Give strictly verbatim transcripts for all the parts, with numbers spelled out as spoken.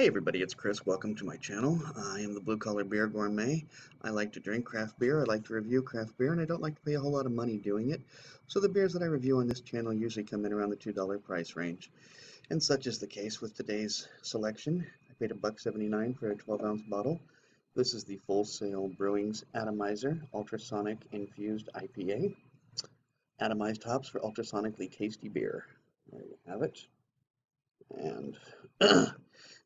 Hey everybody, it's Chris. Welcome to my channel. I am the Blue Collar Beer Gourmet. I like to drink craft beer, I like to review craft beer, and I don't like to pay a whole lot of money doing it. So the beers that I review on this channel usually come in around the two dollar price range. And such is the case with today's selection. I paid a buck seventy-nine for a twelve ounce bottle. This is the Full Sail Brewing's Atomizer Ultrasonic Infused I P A. Atomized hops for ultrasonically tasty beer. There you have it. And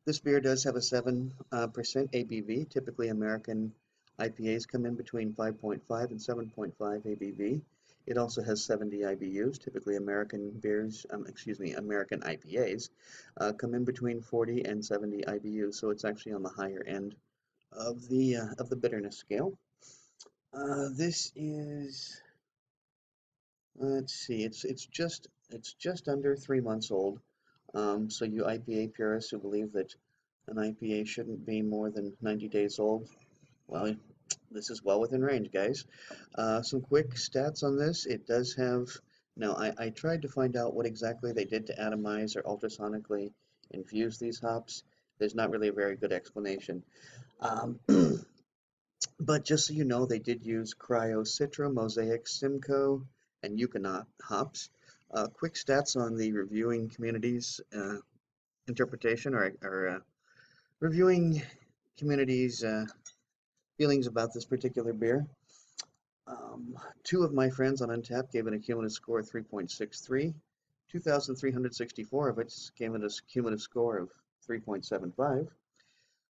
this beer does have a seven percent uh, A B V. Typically, American I P As come in between five point five and seven point five A B V. It also has seventy I B Us. Typically, American beers, um, excuse me, American I P As uh, come in between forty and seventy I B Us. So it's actually on the higher end of the uh, of the bitterness scale. Uh, this is, let's see, it's it's just it's just under three months old. Um, so you I P A purists who believe that an I P A shouldn't be more than ninety days old, well, this is well within range, guys. Uh, some quick stats on this. It does have, now I, I tried to find out what exactly they did to atomize or ultrasonically infuse these hops. There's not really a very good explanation. Um, but just so you know, they did use Cryo Citra, Mosaic, Simcoe, and Eucanot hops. Uh, quick stats on the reviewing community's uh, interpretation or, or uh, reviewing community's uh, feelings about this particular beer. Um, two of my friends on Untappd gave it a cumulative score of three point six three. two thousand three hundred sixty-four of us gave it a cumulative score of three point seven five.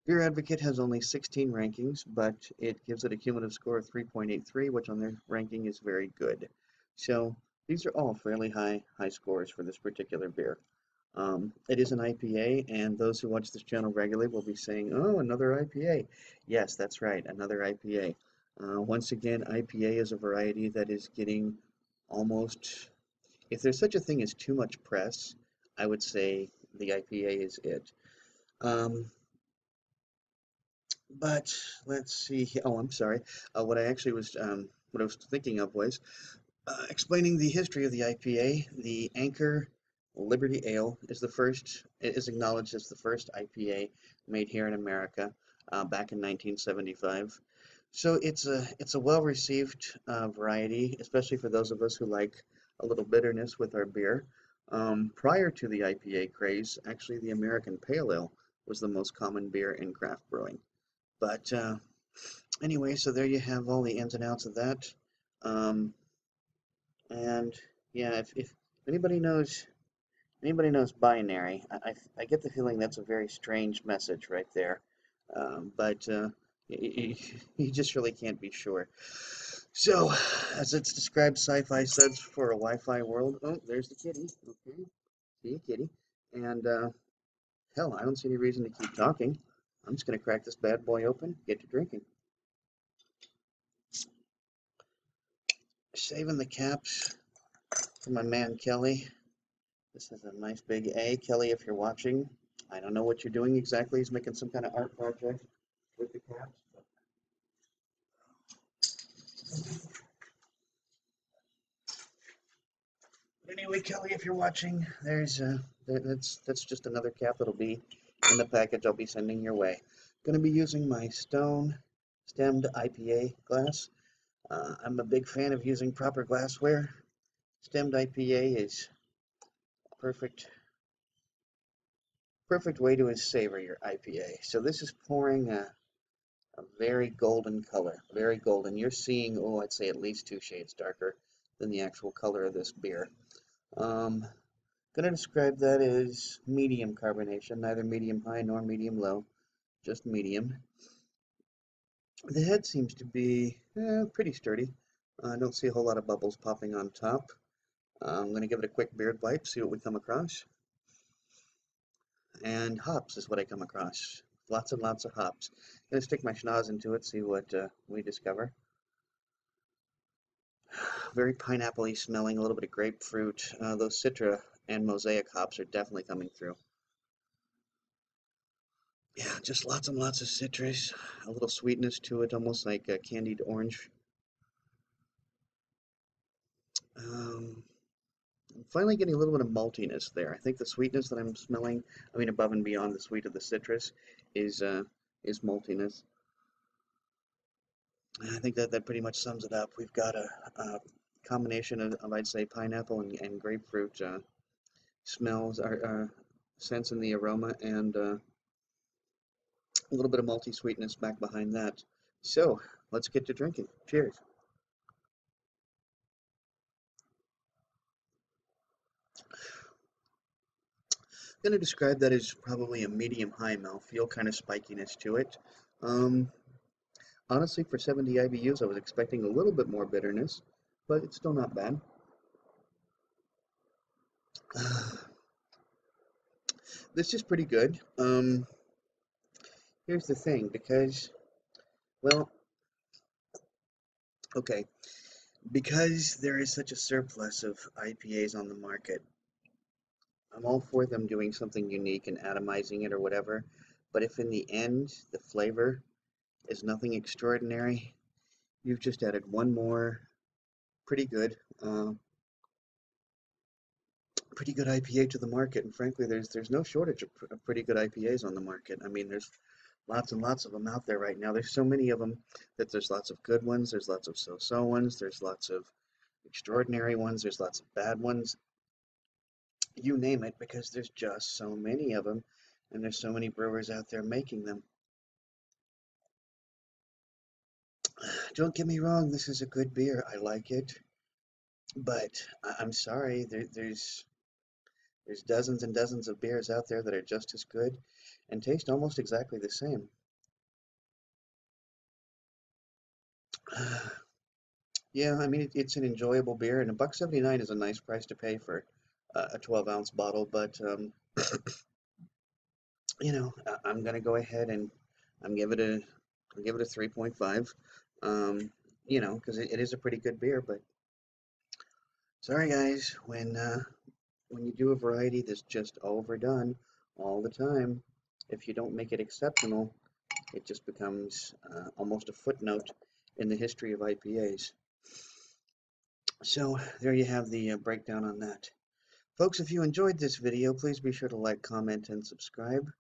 Beer Advocate has only sixteen rankings, but it gives it a cumulative score of three point eight three, which on their ranking is very good. So these are all fairly high high scores for this particular beer. Um, it is an I P A, and those who watch this channel regularly will be saying, oh, another I P A. Yes, that's right, another I P A. Uh, once again, I P A is a variety that is getting almost, if there's such a thing as too much press, I would say the I P A is it. Um, but let's see, oh, I'm sorry. Uh, what I actually was, um, what I was thinking of was, Uh, explaining the history of the I P A, the Anchor Liberty Ale is the first, is acknowledged as the first I P A made here in America uh, back in nineteen seventy-five. So it's a it's a well-received uh, variety, especially for those of us who like a little bitterness with our beer. Um, prior to the I P A craze, actually the American Pale Ale was the most common beer in craft brewing. But uh, anyway, so there you have all the ins and outs of that. Um, And yeah, if, if anybody knows, anybody knows binary, I, I, I get the feeling that's a very strange message right there. Um, but uh, you, you just really can't be sure. So, as it's described, sci-fi subs for a Wi-Fi world. Oh, there's the kitty. Okay, see you, kitty. And uh, hell, I don't see any reason to keep talking. I'm just gonna crack this bad boy open, get to drinking. Saving the caps for my man Kelly. This is a nice big A. Kelly, if you're watching, I don't know what you're doing exactly. He's making some kind of art project with the caps. But anyway, Kelly, if you're watching, there's a, that's, that's just another cap that'll be in the package I'll be sending your way. Going to be using my stone stemmed I P A glass. Uh, I'm a big fan of using proper glassware. Stemmed I P A is a perfect, perfect way to savor your I P A. So this is pouring a, a very golden color, very golden. You're seeing, oh, I'd say at least two shades darker than the actual color of this beer. Um, going to describe that as medium carbonation, neither medium high nor medium low, just medium. The head seems to be eh, pretty sturdy. I uh, don't see a whole lot of bubbles popping on top. Uh, I'm going to give it a quick beard wipe, see what we come across. And hops is what I come across. Lots and lots of hops. I'm going to stick my schnoz into it, see what uh, we discover. Very pineapple-y smelling, a little bit of grapefruit. Uh, those Citra and Mosaic hops are definitely coming through. Yeah, just lots and lots of citrus, a little sweetness to it, almost like a candied orange. Um, I'm finally getting a little bit of maltiness there. I think the sweetness that I'm smelling, I mean above and beyond the sweet of the citrus, is uh, is maltiness. And I think that, that pretty much sums it up. We've got a, a combination of, of, I'd say, pineapple and, and grapefruit uh, smells, or uh, scents in the aroma, and uh, a little bit of malty sweetness back behind that. So, let's get to drinking. Cheers. I'm going to describe that as probably a medium-high mouthfeel, kind of spikiness to it. Um, honestly, for seventy I B Us, I was expecting a little bit more bitterness, but it's still not bad. Uh, this is pretty good. Um, here's the thing, because, well, okay, because there is such a surplus of I P As on the market, I'm all for them doing something unique and atomizing it or whatever, but if in the end the flavor is nothing extraordinary, you've just added one more pretty good uh, pretty good I P A to the market, and frankly there's there's no shortage of, pr of pretty good I P As on the market. I mean, there's lots and lots of them out there right now. There's so many of them that there's lots of good ones, there's lots of so-so ones, there's lots of extraordinary ones, there's lots of bad ones. You name it, because there's just so many of them, and there's so many brewers out there making them. Don't get me wrong, this is a good beer. I like it, but I'm sorry, there, there's there's dozens and dozens of beers out there that are just as good and taste almost exactly the same. Yeah, I mean, it, it's an enjoyable beer, and a buck seventy-nine is a nice price to pay for Uh, a twelve ounce bottle, but um, you know, I, I'm gonna go ahead and I'm give it a I'll give it a three point five, um, you know, because it, it is a pretty good beer. But sorry guys, when uh, when you do a variety that's just overdone all the time, if you don't make it exceptional, it just becomes uh, almost a footnote in the history of I P As. So there you have the uh, breakdown on that. Folks, if you enjoyed this video, please be sure to like, comment, and subscribe.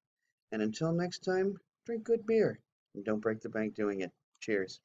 And until next time, drink good beer, and don't break the bank doing it. Cheers.